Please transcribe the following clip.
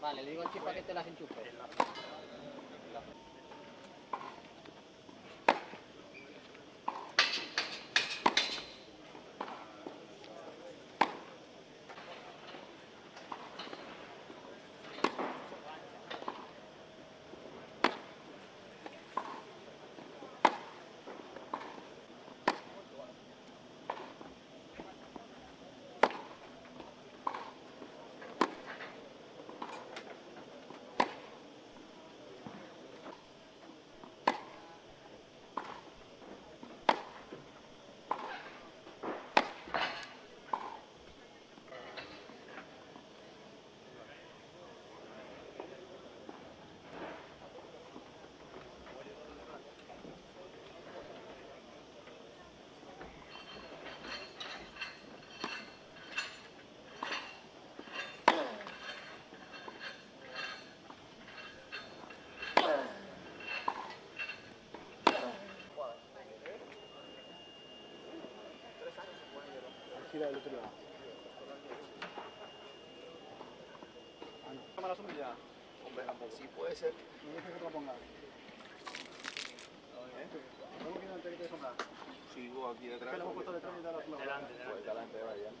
Vale, le digo al chico que te las enchufe. Del otro lado. ¿Toma la sombrilla? Hombre, sí, puede ser. No dejes que te la pongas. ¿Cómo que no te quieres sombrar? Sí, vos aquí detrás. ¿Qué le hemos puesto detrás y te la sombra? Delante, vaya.